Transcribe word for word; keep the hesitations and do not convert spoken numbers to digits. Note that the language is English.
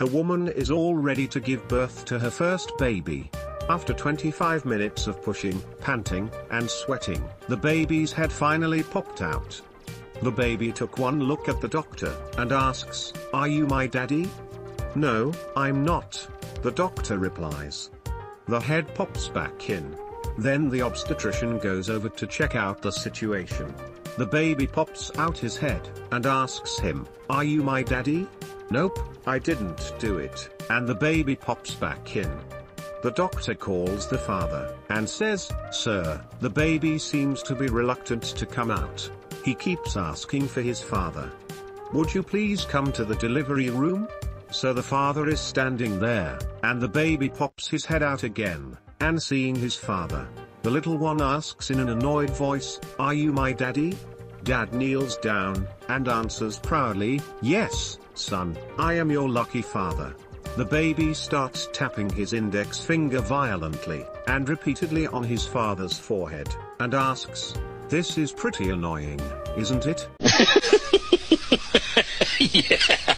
a woman is all ready to give birth to her first baby. After twenty-five minutes of pushing, panting, and sweating, the baby's head finally popped out. The baby took one look at the doctor, and asks, "Are you my daddy?" "No, I'm not," the doctor replies. The head pops back in. Then the obstetrician goes over to check out the situation. The baby pops out his head, and asks him, "Are you my daddy?" "Nope, I didn't do it," and the baby pops back in. The doctor calls the father, and says, "Sir, the baby seems to be reluctant to come out. He keeps asking for his father. Would you please come to the delivery room?" So the father is standing there, and the baby pops his head out again, and seeing his father, the little one asks in an annoyed voice, "Are you my daddy?" Dad kneels down, and answers proudly, "Yes, son, I am your lucky father." The baby starts tapping his index finger violently, and repeatedly on his father's forehead, and asks, "This is pretty annoying, isn't it?" Yeah.